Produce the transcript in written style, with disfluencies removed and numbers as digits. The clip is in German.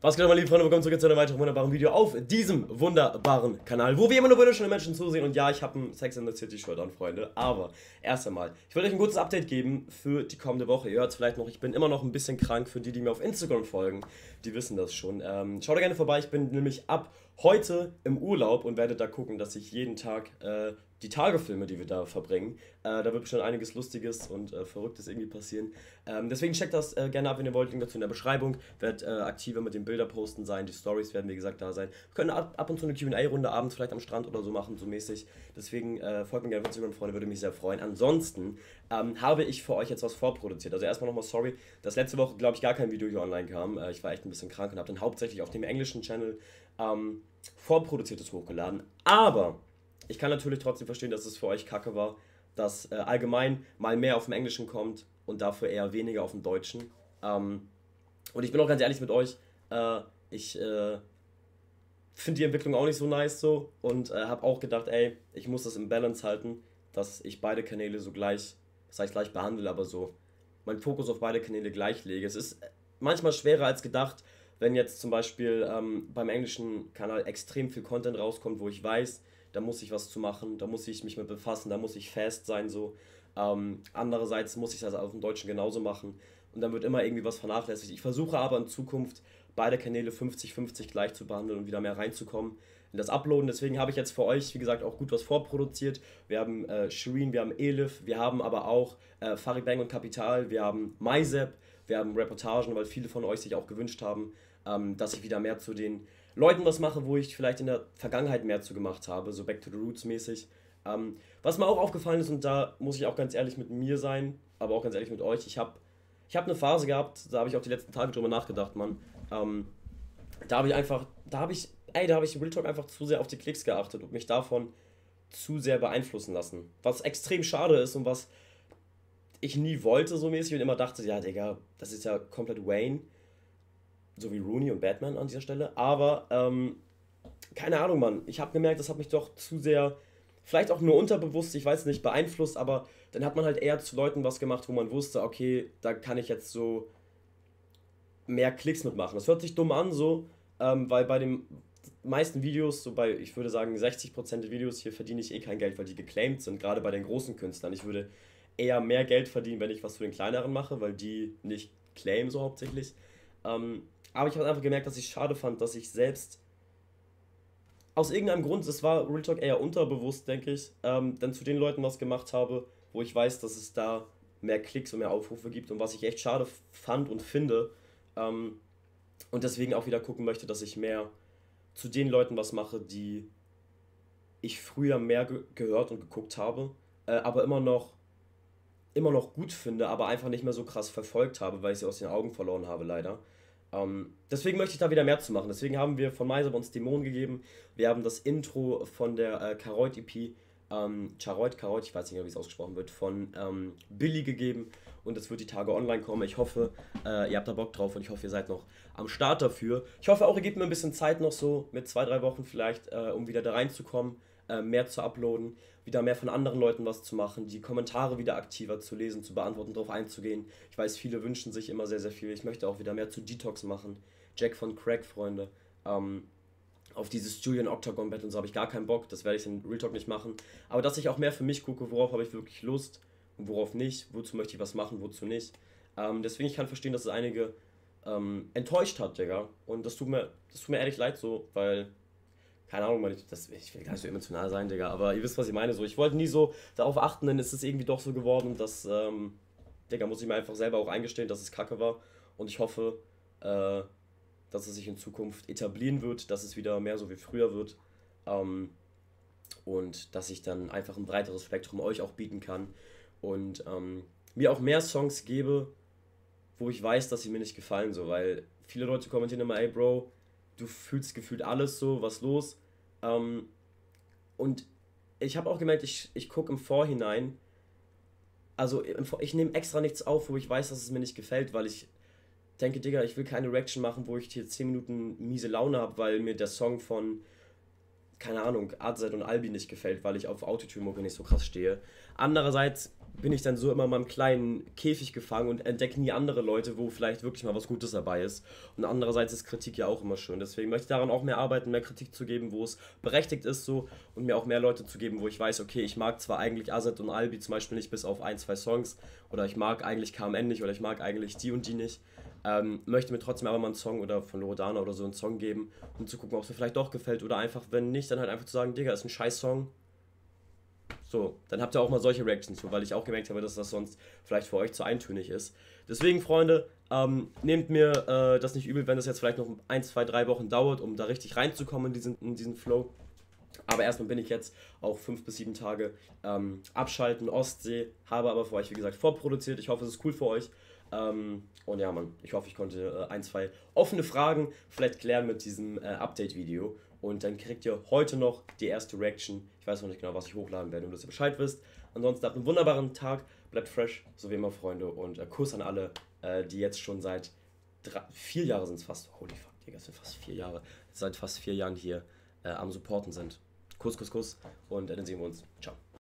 Was geht, meine lieben Freunde, willkommen zurück zu einem weiteren wunderbaren Video auf diesem wunderbaren Kanal, wo wir immer nur wunderschöne Menschen zusehen. Und ja, ich habe ein Sex in the City Shirt an, Freunde, aber erst einmal, ich wollte euch ein kurzes Update geben für die kommende Woche. Ihr hört es vielleicht noch, ich bin immer noch ein bisschen krank, für die, die mir auf Instagram folgen, die wissen das schon. Schaut da gerne vorbei, ich bin nämlich ab heute im Urlaub und werde da gucken, dass ich jeden Tag die Tagefilme, die wir da verbringen, da wird bestimmt einiges Lustiges und Verrücktes irgendwie passieren. Deswegen checkt das gerne ab, wenn ihr wollt. Link dazu in der Beschreibung. Werd aktiver mit den Bildern posten sein. Die Stories werden, wie gesagt, da sein. Wir können ab und zu eine Q&A-Runde abends vielleicht am Strand oder so machen, so mäßig. Deswegen folgt mir gerne auf Instagram, Freunde, würde mich sehr freuen. Ansonsten habe ich für euch jetzt was vorproduziert. Also erstmal nochmal sorry, dass letzte Woche, glaube ich, gar kein Video hier online kam. Ich war echt ein bisschen krank und habe dann hauptsächlich auf dem englischen Channel vorproduziertes hochgeladen. Aber ich kann natürlich trotzdem verstehen, dass es für euch kacke war, dass allgemein mal mehr auf dem Englischen kommt und dafür eher weniger auf dem Deutschen. Und ich bin auch ganz ehrlich mit euch, ich finde die Entwicklung auch nicht so nice so und habe auch gedacht, ey, ich muss das im Balance halten, dass ich beide Kanäle so gleich, das heißt gleich behandle, aber so meinen Fokus auf beide Kanäle gleich lege. Es ist manchmal schwerer als gedacht, wenn jetzt zum Beispiel beim englischen Kanal extrem viel Content rauskommt, wo ich weiß, da muss ich was zu machen, da muss ich mich mit befassen, da muss ich fast sein, so. Andererseits muss ich das auf dem Deutschen genauso machen und dann wird immer irgendwie was vernachlässigt. Ich versuche aber in Zukunft beide Kanäle 50-50 gleich zu behandeln und wieder mehr reinzukommen in das Uploaden. Deswegen habe ich jetzt für euch, wie gesagt, auch gut was vorproduziert. Wir haben Shereen, wir haben Elif, wir haben aber auch Faribank und Kapital, wir haben MyZap, wir haben Reportagen, weil viele von euch sich auch gewünscht haben, dass ich wieder mehr zu den Leuten was mache, wo ich vielleicht in der Vergangenheit mehr zu gemacht habe, so Back to the Roots mäßig. Was mir auch aufgefallen ist, und da muss ich auch ganz ehrlich mit mir sein, aber auch ganz ehrlich mit euch, ich hab eine Phase gehabt, da habe ich auch die letzten Tage drüber nachgedacht, Mann. Da habe ich im Real Talk einfach zu sehr auf die Klicks geachtet und mich davon zu sehr beeinflussen lassen. Was extrem schade ist und was ich nie wollte so mäßig und immer dachte, ja Digga, das ist ja komplett Wayne. So wie Rooney und Batman an dieser Stelle, aber keine Ahnung, Mann. Ich habe gemerkt, das hat mich doch zu sehr, vielleicht auch nur unterbewusst, ich weiß nicht, beeinflusst, aber dann hat man halt eher zu Leuten was gemacht, wo man wusste, okay, da kann ich jetzt so mehr Klicks mitmachen. Das hört sich dumm an so, weil bei den meisten Videos, so bei, ich würde sagen 60% der Videos hier verdiene ich eh kein Geld, weil die geclaimed sind, gerade bei den großen Künstlern. Ich würde eher mehr Geld verdienen, wenn ich was für den kleineren mache, weil die nicht claimen so hauptsächlich. Aber ich habe einfach gemerkt, dass ich es schade fand, dass ich selbst aus irgendeinem Grund, es war Real Talk eher unterbewusst, denke ich, dann zu den Leuten was gemacht habe, wo ich weiß, dass es da mehr Klicks und mehr Aufrufe gibt und was ich echt schade fand und finde und deswegen auch wieder gucken möchte, dass ich mehr zu den Leuten was mache, die ich früher mehr gehört und geguckt habe, aber immer noch gut finde, aber einfach nicht mehr so krass verfolgt habe, weil ich sie aus den Augen verloren habe, leider. Deswegen möchte ich da wieder mehr zu machen. Deswegen haben wir von Maisebons Dämonen gegeben. Wir haben das Intro von der Charoid EP, Charoid, ich weiß nicht, wie es ausgesprochen wird, von Billy gegeben. Und das wird die Tage online kommen. Ich hoffe, ihr habt da Bock drauf und ich hoffe, ihr seid noch am Start dafür. Ich hoffe auch, ihr gebt mir ein bisschen Zeit noch so, mit 2-3 Wochen vielleicht, um wieder da reinzukommen, mehr zu uploaden, wieder mehr von anderen Leuten was zu machen, die Kommentare wieder aktiver zu lesen, zu beantworten, darauf einzugehen. Ich weiß, viele wünschen sich immer sehr, sehr viel. Ich möchte auch wieder mehr zu Detox machen. Jack von Craig, Freunde. Auf dieses Octagon Battles habe ich gar keinen Bock. Das werde ich in Real Talk nicht machen. Aber dass ich auch mehr für mich gucke, worauf habe ich wirklich Lust und worauf nicht. Wozu möchte ich was machen, wozu nicht. Deswegen, ich kann verstehen, dass es einige enttäuscht hat, Digga. Und das tut mir ehrlich leid so, weil... Keine Ahnung, ich will gar nicht so emotional sein, Digga, aber ihr wisst, was ich meine. So, ich wollte nie so darauf achten, denn es ist irgendwie doch so geworden, dass, Digga, muss ich mir einfach selber auch eingestehen, dass es kacke war. Und ich hoffe, dass es sich in Zukunft etablieren wird, dass es wieder mehr so wie früher wird. Und dass ich dann einfach ein breiteres Spektrum euch auch bieten kann. Und mir auch mehr Songs gebe, wo ich weiß, dass sie mir nicht gefallen, so, weil viele Leute kommentieren immer, ey, Bro, du fühlst gefühlt alles so, was los. Und ich habe auch gemerkt, ich gucke im Vorhinein, also ich nehme extra nichts auf, wo ich weiß, dass es mir nicht gefällt, weil ich denke, Digga, ich will keine Reaction machen, wo ich hier 10 Minuten miese Laune habe, weil mir der Song von, keine Ahnung, Azad und Albi nicht gefällt, weil ich auf Autotune-Mucke nicht so krass stehe. Andererseits bin ich dann so immer in meinem kleinen Käfig gefangen und entdecke nie andere Leute, wo vielleicht wirklich mal was Gutes dabei ist. Und andererseits ist Kritik ja auch immer schön. Deswegen möchte ich daran auch mehr arbeiten, mehr Kritik zu geben, wo es berechtigt ist so, und mir auch mehr Leute zu geben, wo ich weiß, okay, ich mag zwar eigentlich Azad und Albi zum Beispiel nicht bis auf 1, 2 Songs, oder ich mag eigentlich KMN nicht, oder ich mag eigentlich die und die nicht. Möchte mir trotzdem aber mal einen Song oder von Loredana oder so einen Song geben, um zu gucken, ob es mir vielleicht doch gefällt, oder einfach, wenn nicht, dann halt einfach zu sagen, Digga, ist ein scheiß Song. So, dann habt ihr auch mal solche Reactions zu, weil ich auch gemerkt habe, dass das sonst vielleicht für euch zu eintönig ist. Deswegen, Freunde, nehmt mir das nicht übel, wenn das jetzt vielleicht noch 1, 2, 3 Wochen dauert, um da richtig reinzukommen in diesen Flow. Aber erstmal bin ich jetzt auch 5 bis 7 Tage abschalten, Ostsee, habe aber für euch, wie gesagt, vorproduziert. Ich hoffe, es ist cool für euch. Und ja, Mann, ich hoffe, ich konnte 1, 2 offene Fragen vielleicht klären mit diesem Update-Video. Und dann kriegt ihr heute noch die erste Reaction. Ich weiß noch nicht genau, was ich hochladen werde, nur dass ihr Bescheid wisst. Ansonsten habt einen wunderbaren Tag, bleibt fresh, so wie immer, Freunde. Und Kuss an alle, die jetzt schon seit 4 Jahren sind es fast. Holy fuck, Digga, das sind fast 4 Jahre. Seit fast 4 Jahren hier am Supporten sind. Kuss, Kuss, Kuss. Und dann sehen wir uns. Ciao.